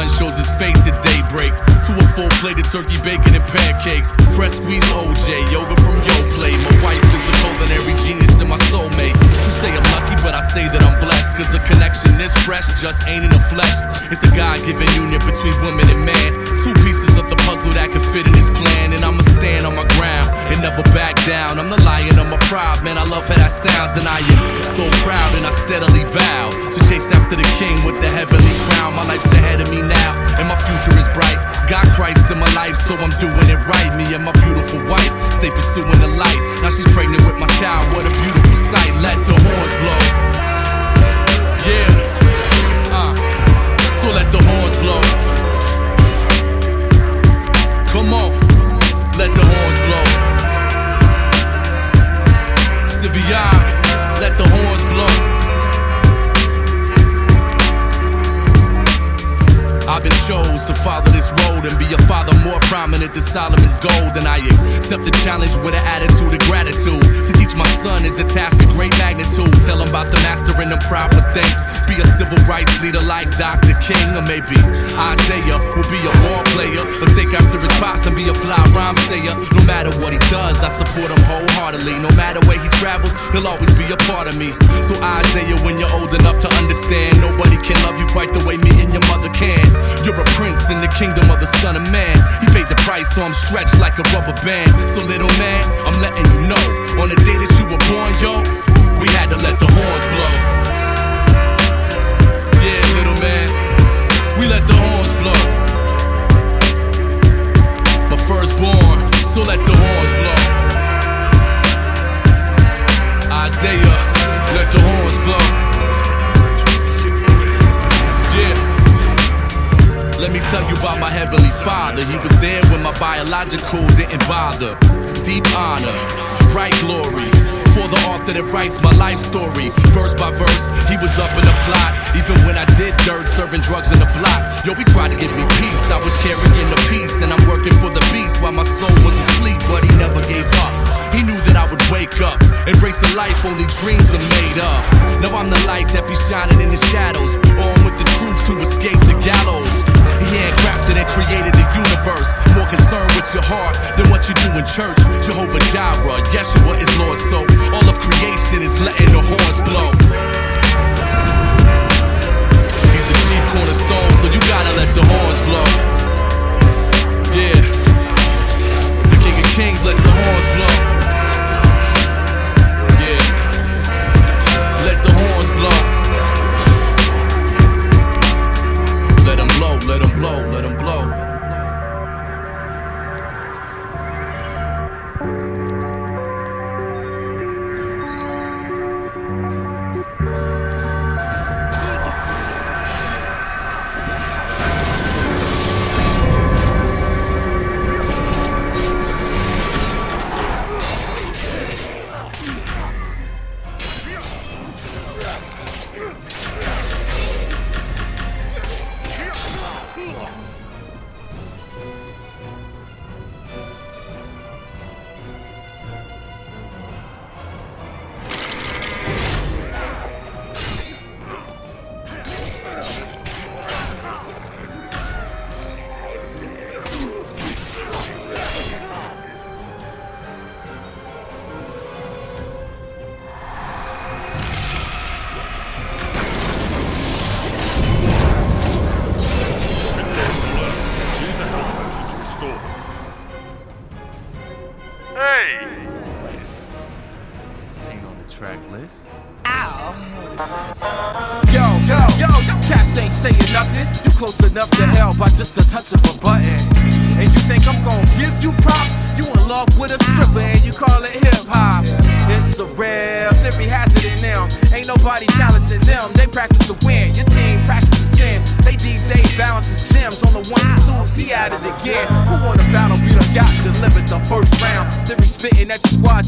sun shows his face at daybreak. To a full plate of turkey, bacon, and pancakes. Fresh squeezed OJ, yoga from Yoplait. My wife is a culinary genius and my soulmate. You say I'm lucky, but I say that I'm blessed, cause the connection is fresh, just ain't in the flesh. It's a God-given union between women and man, two pieces of the puzzle that can fit in his plan. And I'ma stand on my ground and never back down. I'm the lion of my pride, man, I love how that sounds. And I am so proud and I steadily vow to chase after the King with the heavenly crown. My life's ahead of me now and my future is bright. Got Christ in my life, so I'm doing it right. Me and my beautiful wife stay pursuing the light. Now she's pregnant with my child, what a beautiful sight. Let the horns blow, yeah, so let the horns blow. Come on, let the horns blow. Sevilla, let the horns blow. I've been chose to follow this road and be a father more prominent than Solomon's gold. And I accept the challenge with an attitude of gratitude. To teach my son is a task of great magnitude. Tell him about the master and the proper things. Be a civil rights leader like Dr. King. Or maybe Isaiah will be a ball player, or take after his boss and be a fly rhyme sayer. No matter what he does, I support him wholeheartedly. No matter where he travels, he'll always be a part of me. So Isaiah, when you're old enough to understand, nobody can love you quite the way me and your mother can. You're a prince in the kingdom of the Son of Man. He paid the price, so I'm stretched like a rubber band. So little man, I'm letting you know, on the day that you were born, yo, we had to let the horns blow. Yeah, little man, we let the horns blow. My firstborn, so let the horns blow. Isaiah, let the horns blow. Let me tell you about my heavenly father. He was there when my biological didn't bother. Deep honor, bright glory for the author that writes my life story. Verse by verse, he was up in the plot. Even when I did dirt, serving drugs in the block. Yo, he tried to give me peace, I was carrying the peace. And I'm working for the beast while my soul was asleep. But he never gave up. He knew that I would wake up, embrace a life only dreams are made of. Now I'm the light that be shining in the shadows, on with the truth to escape the gallows. He handcrafted and created the universe, more concerned with your heart than what you do in church. Jehovah Jireh, Yeshua is Lord, so all of creation is letting the horns blow. He's the chief cornerstone, so you gotta let the horns blow. Yeah, the King of Kings, let the horns blow. Let them blow, let them blow.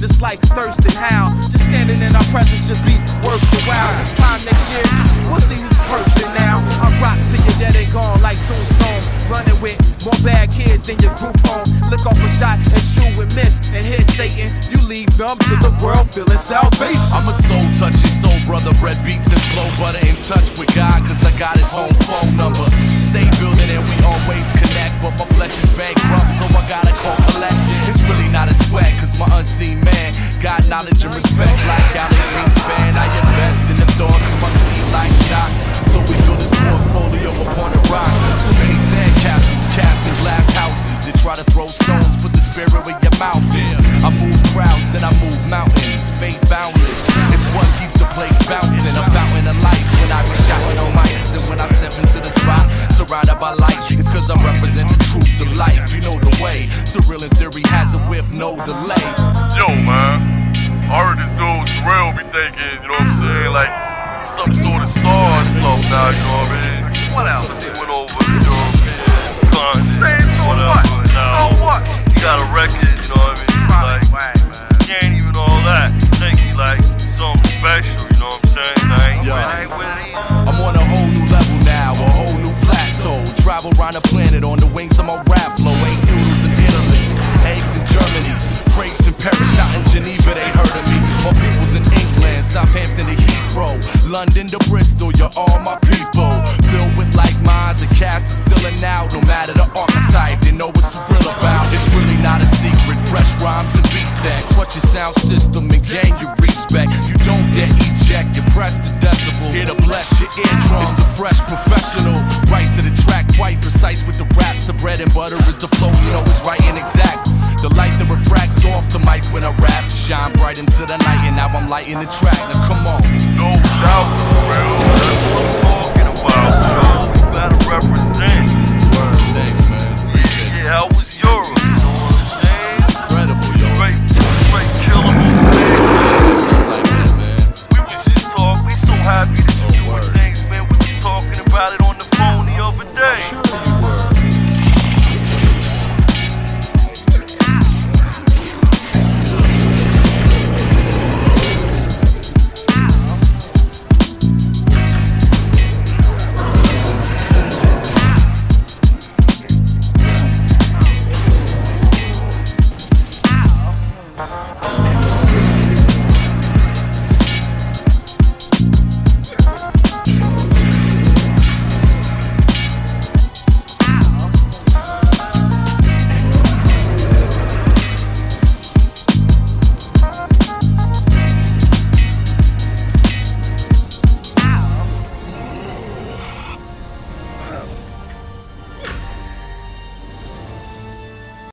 Just like Thurston Hound, just standing in our presence should be worth the while. This time next year, we'll see who's perfect now. I rock to your dead and gone like tombstone. Running with more bad kids than your group home. Look off a shot and shoot and miss and hit Satan. You leave numb to the world, feeling salvation. I'm a soul touching soul brother, bread beats and flow butter. In touch with God, cause I got his home phone number. Stay building and we always connect, but my flesh is bankrupt, so I gotta call collect. It's really not a sweat, cause my unseen man got knowledge and respect like Alan Greenspan. I invest in the thoughts of my seed like stock, so we build this portfolio upon a rock. So many sand castles, cast in glass houses. They try to throw stones, put the spirit where your mouth is. I move crowds and I move mountains. Faith boundless, it's what keeps the place bouncing. A fountain of life when I be shouting on my ass. And when I step into the spot, surrounded by light, it's cause I represent the truth, the life. You know the way, surreal in theory has it with no delay. Yo man, I heard this dude Terrell be thinking, you know what I'm saying, like some sort of star and stuff now, you know what I mean? What else? He went over to European continent, whatever, and now he got a record, you know what I mean? Like, he ain't even all that. Think he like something special, you know what I'm saying? I ain't with it either. I'm on a whole new level now, a whole new plateau. Travel around the planet on the wings of my rap flow. Ain't noodles in Italy, eggs in Germany, grapes in Paris, out in Geneva, they heard of me. My people's in England, Southampton to Heathrow, London to Bristol, you're all my people. Filled with like minds, a cast is sealing out. No matter the archetype, they know what's real about. It's really not a secret, fresh rhymes and beats that crutch your sound system and gain your respect. You don't dare eject, you press the decibel, it'll bless your eardrum. It's the fresh professional, right to the track, quite precise with the raps. The bread and butter is the flow, you know it's right and exact. The light that refracts off the mic when I rap, shine bright into the night, and now I'm lighting the track. Now come on, no doubt.